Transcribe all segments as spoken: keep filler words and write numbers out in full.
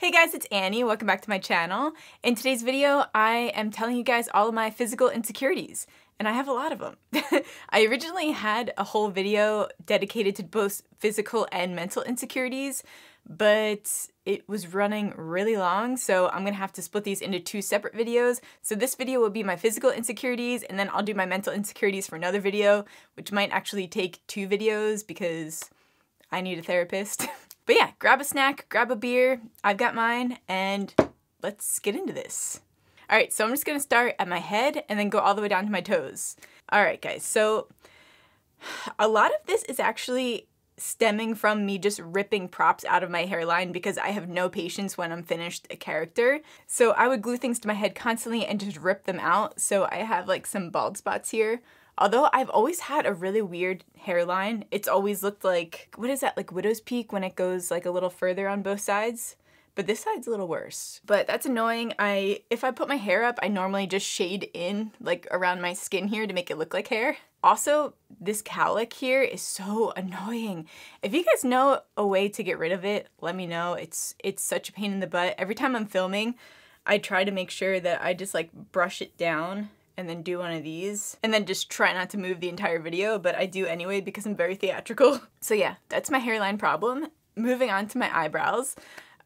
Hey guys, it's Annie. Welcome back to my channel. In today's video, I am telling you guys all of my physical insecurities, and I have a lot of them. I originally had a whole video dedicated to both physical and mental insecurities, but it was running really long, so I'm gonna have to split these into two separate videos. So this video will be my physical insecurities, and then I'll do my mental insecurities for another video, which might actually take two videos because I need a therapist. But yeah, grab a snack, grab a beer, I've got mine, and let's get into this. All right, so I'm just gonna start at my head and then go all the way down to my toes. All right, guys, so a lot of this is actually stemming from me just ripping props out of my hairline because I have no patience when I'm finished a character. So I would glue things to my head constantly and just rip them out. So I have like some bald spots here. Although I've always had a really weird hairline. It's always looked like, what is that, like widow's peak when it goes like a little further on both sides? But this side's a little worse. But that's annoying. I, if I put my hair up, I normally just shade in like around my skin here to make it look like hair. Also, this cowlick here is so annoying. If you guys know a way to get rid of it, let me know. It's, it's such a pain in the butt. Every time I'm filming, I try to make sure that I just like brush it down and then do one of these, and then just try not to move the entire video, but I do anyway because I'm very theatrical. So yeah, that's my hairline problem. Moving on to my eyebrows.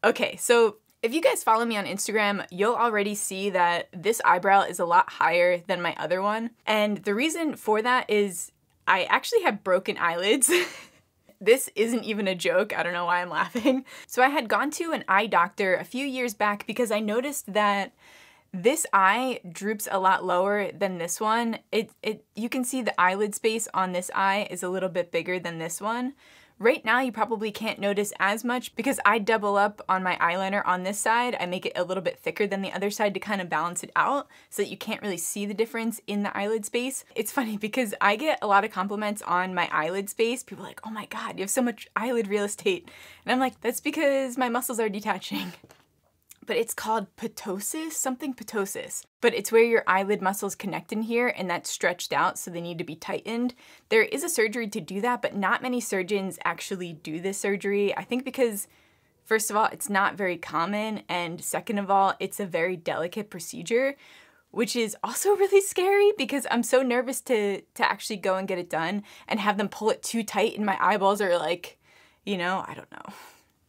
Okay, so if you guys follow me on Instagram, you'll already see that this eyebrow is a lot higher than my other one. And the reason for that is I actually have broken eyelids. This isn't even a joke. I don't know why I'm laughing. So I had gone to an eye doctor a few years back because I noticed that this eye droops a lot lower than this one. It, it, you can see the eyelid space on this eye is a little bit bigger than this one. Right now, you probably can't notice as much because I double up on my eyeliner on this side. I make it a little bit thicker than the other side to kind of balance it out so that you can't really see the difference in the eyelid space. It's funny because I get a lot of compliments on my eyelid space. People are like, oh my God, you have so much eyelid real estate. And I'm like, that's because my muscles are detaching. But it's called ptosis, something ptosis. But it's where your eyelid muscles connect in here and that's stretched out, so they need to be tightened. There is a surgery to do that, but not many surgeons actually do this surgery. I think because, first of all, it's not very common, and second of all, it's a very delicate procedure, which is also really scary because I'm so nervous to, to actually go and get it done and have them pull it too tight and my eyeballs are like, you know, I don't know,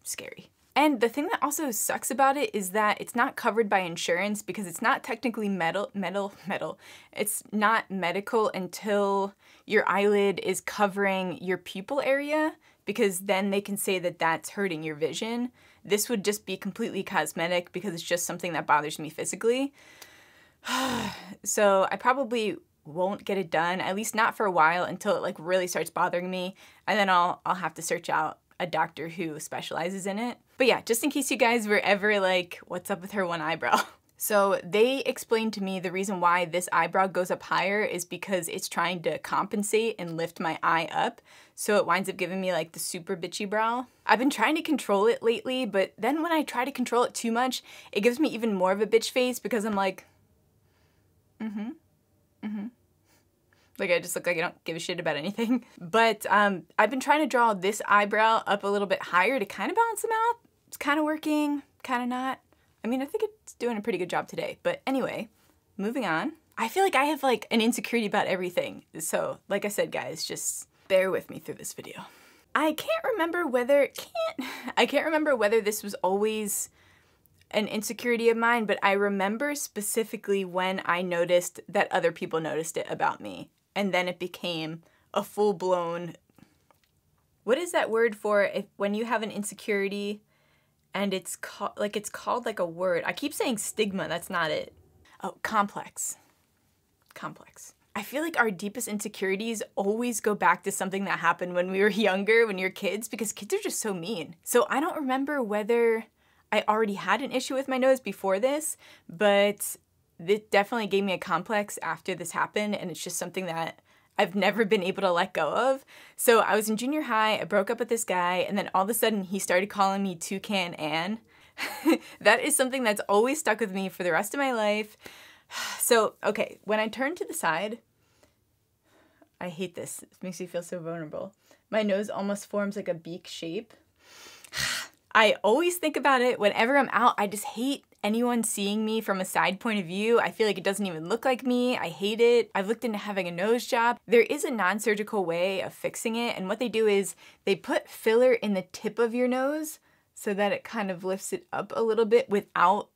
scary. And the thing that also sucks about it is that it's not covered by insurance because it's not technically metal, metal, metal. It's not medical until your eyelid is covering your pupil area, because then they can say that that's hurting your vision. This would just be completely cosmetic because it's just something that bothers me physically. So I probably won't get it done, at least not for a while, until it like really starts bothering me. And then I'll, I'll have to search out a doctor who specializes in it. But yeah, just in case you guys were ever like, what's up with her one eyebrow? So they explained to me the reason why this eyebrow goes up higher is because it's trying to compensate and lift my eye up. So it winds up giving me like the super bitchy brow. I've been trying to control it lately, but then when I try to control it too much, it gives me even more of a bitch face because I'm like, mm-hmm, mm-hmm. Like I just look like I don't give a shit about anything. But um, I've been trying to draw this eyebrow up a little bit higher to kind of balance them out. It's kind of working, kind of not. I mean, I think it's doing a pretty good job today. But anyway, moving on. I feel like I have like an insecurity about everything. So like I said, guys, just bear with me through this video. I can't remember whether, can't, I can't remember whether this was always an insecurity of mine, but I remember specifically when I noticed that other people noticed it about me. And then it became a full-blown, what is that word for if when you have an insecurity and it's called, like it's called like a word. I keep saying stigma, that's not it. Oh, complex. Complex. I feel like our deepest insecurities always go back to something that happened when we were younger, when you're kids, because kids are just so mean. So I don't remember whether I already had an issue with my nose before this, but it definitely gave me a complex after this happened, and it's just something that I've never been able to let go of. So I was in junior high, I broke up with this guy, and then all of a sudden he started calling me Toucan Ann. That is something that's always stuck with me for the rest of my life. So, okay, when I turn to the side, I hate this, it makes me feel so vulnerable. My nose almost forms like a beak shape. I always think about it whenever I'm out. I just hate anyone seeing me from a side point of view. I feel like it doesn't even look like me. I hate it. I've looked into having a nose job. There is a non-surgical way of fixing it, and what they do is they put filler in the tip of your nose so that it kind of lifts it up a little bit without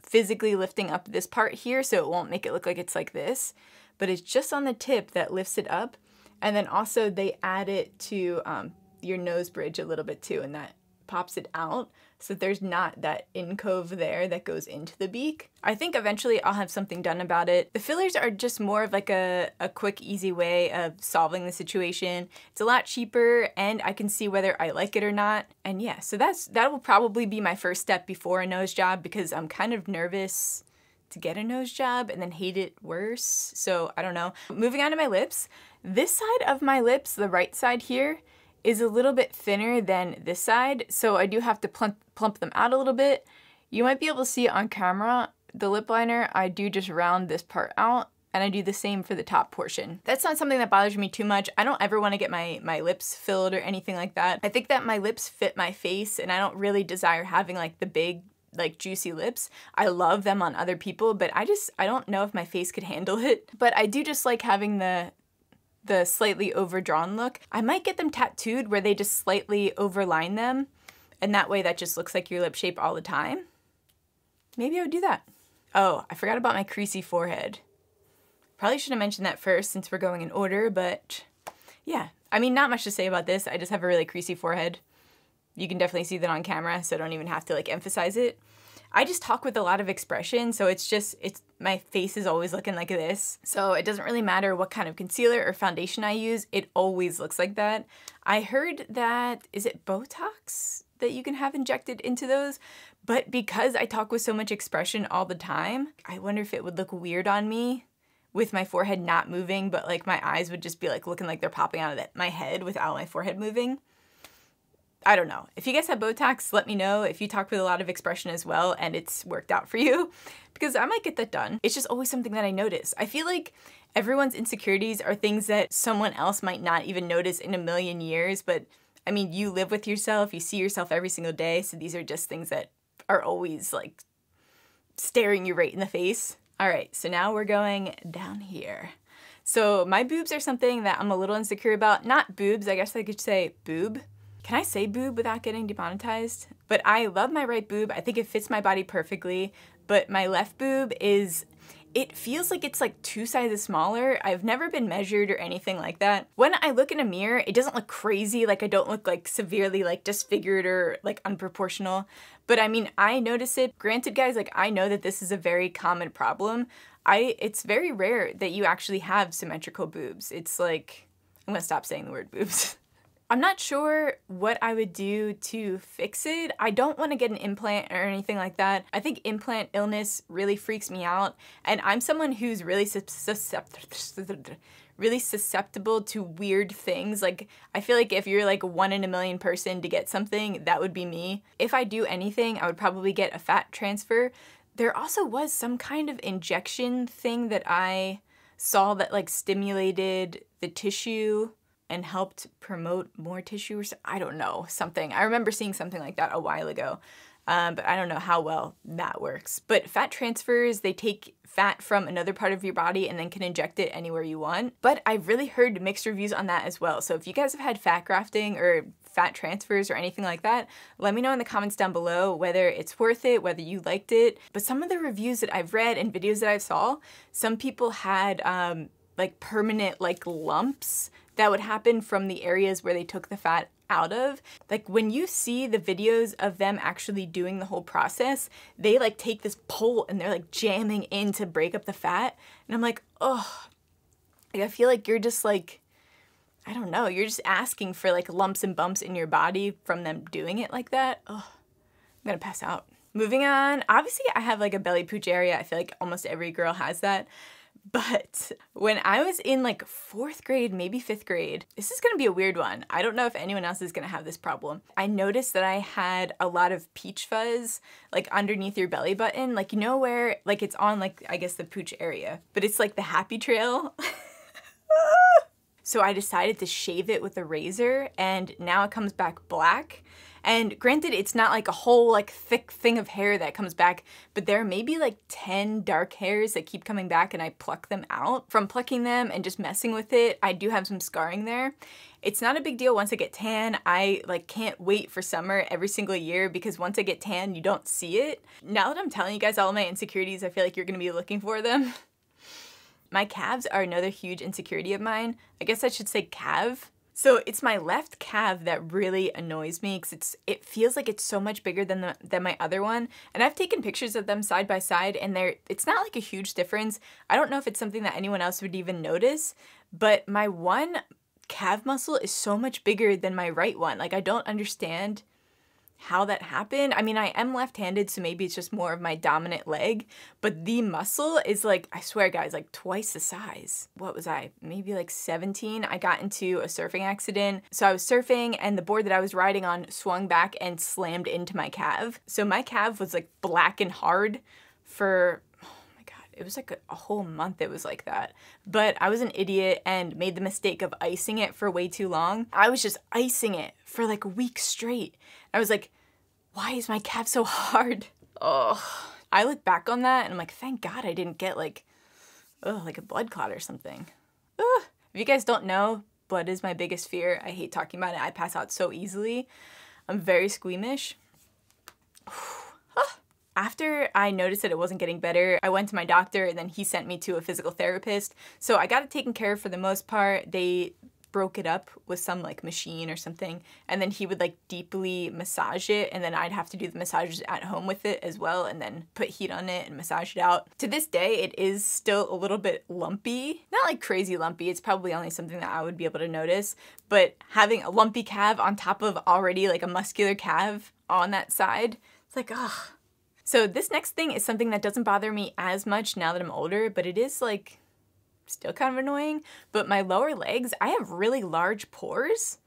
physically lifting up this part here, so it won't make it look like it's like this, but it's just on the tip that lifts it up. And then also they add it to um, your nose bridge a little bit too, and that pops it out so that there's not that incove there that goes into the beak. I think eventually I'll have something done about it. The fillers are just more of like a, a quick, easy way of solving the situation. It's a lot cheaper and I can see whether I like it or not. And yeah, so that's that will probably be my first step before a nose job, because I'm kind of nervous to get a nose job and then hate it worse. So I don't know. Moving on to my lips. This side of my lips, the right side here, is a little bit thinner than this side, so I do have to plump, plump them out a little bit. You might be able to see it on camera. The lip liner, I do just round this part out, and I do the same for the top portion. That's not something that bothers me too much. I don't ever want to get my, my lips filled or anything like that. I think that my lips fit my face, and I don't really desire having like the big, like juicy lips. I love them on other people, but I just, I don't know if my face could handle it. But I do just like having the the slightly overdrawn look. I might get them tattooed where they just slightly overline them, and that way that just looks like your lip shape all the time. Maybe I would do that. Oh, I forgot about my creasy forehead. Probably should have mentioned that first since we're going in order, but yeah. I mean, not much to say about this. I just have a really creasy forehead. You can definitely see that on camera, so I don't even have to like emphasize it. I just talk with a lot of expression, so it's just, it's my face is always looking like this. So it doesn't really matter what kind of concealer or foundation I use, it always looks like that. I heard that, is it Botox that you can have injected into those? But because I talk with so much expression all the time, I wonder if it would look weird on me with my forehead not moving, but like my eyes would just be like looking like they're popping out of my head without my forehead moving. I don't know. If you guys have Botox, let me know if you talk with a lot of expression as well and it's worked out for you, because I might get that done. It's just always something that I notice. I feel like everyone's insecurities are things that someone else might not even notice in a million years, but I mean, you live with yourself, you see yourself every single day, so these are just things that are always like staring you right in the face. All right, so now we're going down here. So my boobs are something that I'm a little insecure about. Not boobs, I guess I could say boob. Can I say boob without getting demonetized? But I love my right boob. I think it fits my body perfectly. But my left boob is, it feels like it's like two sizes smaller. I've never been measured or anything like that. When I look in a mirror, it doesn't look crazy. Like I don't look like severely like disfigured or like unproportional. But I mean, I notice it. Granted guys, like I know that this is a very common problem. I, it's very rare that you actually have symmetrical boobs. It's like, I'm gonna stop saying the word boobs. I'm not sure what I would do to fix it. I don't want to get an implant or anything like that. I think implant illness really freaks me out, and I'm someone who's really susceptible, really susceptible to weird things. Like, I feel like if you're like one in a million person to get something, that would be me. If I do anything, I would probably get a fat transfer. There also was some kind of injection thing that I saw that like stimulated the tissue and helped promote more tissue or so, I don't know, something. I remember seeing something like that a while ago, um, but I don't know how well that works. But fat transfers, they take fat from another part of your body and then can inject it anywhere you want. But I've really heard mixed reviews on that as well. So if you guys have had fat grafting or fat transfers or anything like that, let me know in the comments down below whether it's worth it, whether you liked it. But some of the reviews that I've read and videos that I saw, some people had um, like permanent like lumps that would happen from the areas where they took the fat out of. Like when you see the videos of them actually doing the whole process, they like take this pole and they're like jamming in to break up the fat. And I'm like, oh, like, I feel like you're just like, I don't know, you're just asking for like lumps and bumps in your body from them doing it like that. Oh, I'm gonna pass out. Moving on, obviously I have like a belly pooch area. I feel like almost every girl has that. But when I was in like fourth grade, maybe fifth grade, this is gonna be a weird one. I don't know if anyone else is gonna have this problem. I noticed that I had a lot of peach fuzz like underneath your belly button, like you know where, like it's on like, I guess the pooch area, but it's like the happy trail. So I decided to shave it with a razor and now it comes back black. And granted, it's not like a whole like thick thing of hair that comes back, but there may be like ten dark hairs that keep coming back and I pluck them out. From plucking them and just messing with it, I do have some scarring there. It's not a big deal once I get tan. I like can't wait for summer every single year because once I get tan, you don't see it. Now that I'm telling you guys all my insecurities, I feel like you're gonna be looking for them. My calves are another huge insecurity of mine. I guess I should say calf. So it's my left calf that really annoys me because it's it feels like it's so much bigger than the, than my other one. And I've taken pictures of them side by side and they're it's not like a huge difference. I don't know if it's something that anyone else would even notice, but my one calf muscle is so much bigger than my right one. Like I don't understand how that happened. I mean, I am left-handed, so maybe it's just more of my dominant leg, but the muscle is like, I swear guys, like twice the size. What was I? Maybe like seventeen. I got into a surfing accident. So I was surfing and the board that I was riding on swung back and slammed into my calf. So my calf was like black and hard for, it was like a, a whole month it was like that. But I was an idiot and made the mistake of icing it for way too long. I was just icing it for like a week straight. I was like, why is my calf so hard? Oh, I look back on that and I'm like, thank God I didn't get like, oh, like a blood clot or something. Ugh. If you guys don't know, blood is my biggest fear. I hate talking about it. I pass out so easily. I'm very squeamish. After I noticed that it wasn't getting better, I went to my doctor and then he sent me to a physical therapist. So I got it taken care of for the most part. They broke it up with some like machine or something. And then he would like deeply massage it. And then I'd have to do the massages at home with it as well. And then put heat on it and massage it out. To this day, it is still a little bit lumpy. Not like crazy lumpy. It's probably only something that I would be able to notice. But having a lumpy calf on top of already like a muscular calf on that side, it's like, ugh. So this next thing is something that doesn't bother me as much now that I'm older, but it is like still kind of annoying. But my lower legs, I have really large pores.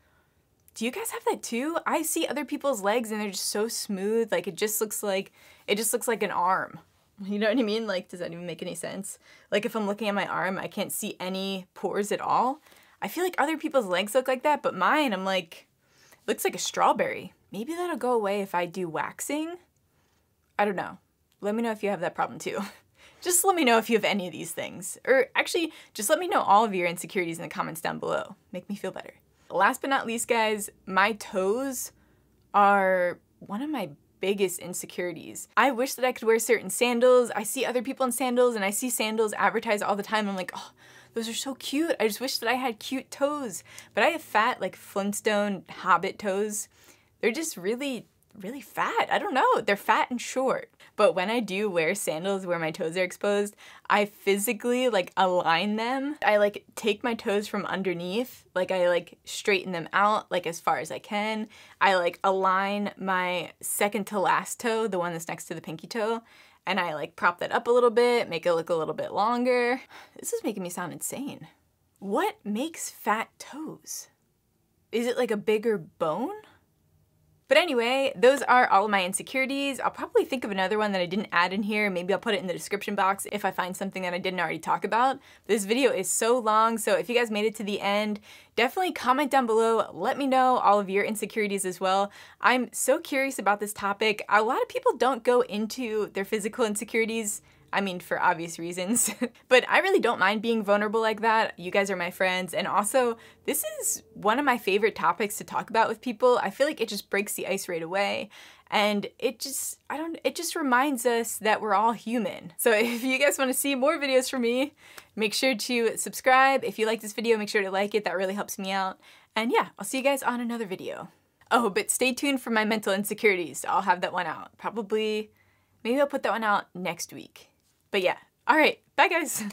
Do you guys have that too? I see other people's legs and they're just so smooth. Like it just looks like, it just looks like an arm. You know what I mean? Like, does that even make any sense? Like if I'm looking at my arm, I can't see any pores at all. I feel like other people's legs look like that, but mine, I'm like, looks like a strawberry. Maybe that'll go away if I do waxing. I don't know. Let me know if you have that problem too. Just let me know if you have any of these things. Or actually, just let me know all of your insecurities in the comments down below. Make me feel better. Last but not least, guys, my toes are one of my biggest insecurities. I wish that I could wear certain sandals. I see other people in sandals and I see sandals advertised all the time. I'm like, oh, those are so cute. I just wish that I had cute toes. But I have fat, like Flintstone Hobbit toes. They're just really really fat. I don't know. They're fat and short. But when I do wear sandals where my toes are exposed, I physically like align them. I like take my toes from underneath. Like I like straighten them out like as far as I can. I like align my second to last toe, the one that's next to the pinky toe, and I like prop that up a little bit, make it look a little bit longer. This is making me sound insane. What makes fat toes? Is it like a bigger bone? But anyway, those are all of my insecurities. I'll probably think of another one that I didn't add in here. Maybe I'll put it in the description box if I find something that I didn't already talk about. This video is so long, so if you guys made it to the end, definitely comment down below. Let me know all of your insecurities as well. I'm so curious about this topic. A lot of people don't go into their physical insecurities. I mean, for obvious reasons, but I really don't mind being vulnerable like that. You guys are my friends. And also, this is one of my favorite topics to talk about with people. I feel like it just breaks the ice right away. And it just, I don't, it just reminds us that we're all human. So if you guys want to see more videos from me, make sure to subscribe. If you like this video, make sure to like it. That really helps me out. And yeah, I'll see you guys on another video. Oh, but stay tuned for my mental insecurities. I'll have that one out. Probably, maybe I'll put that one out next week. But yeah, all right, bye guys.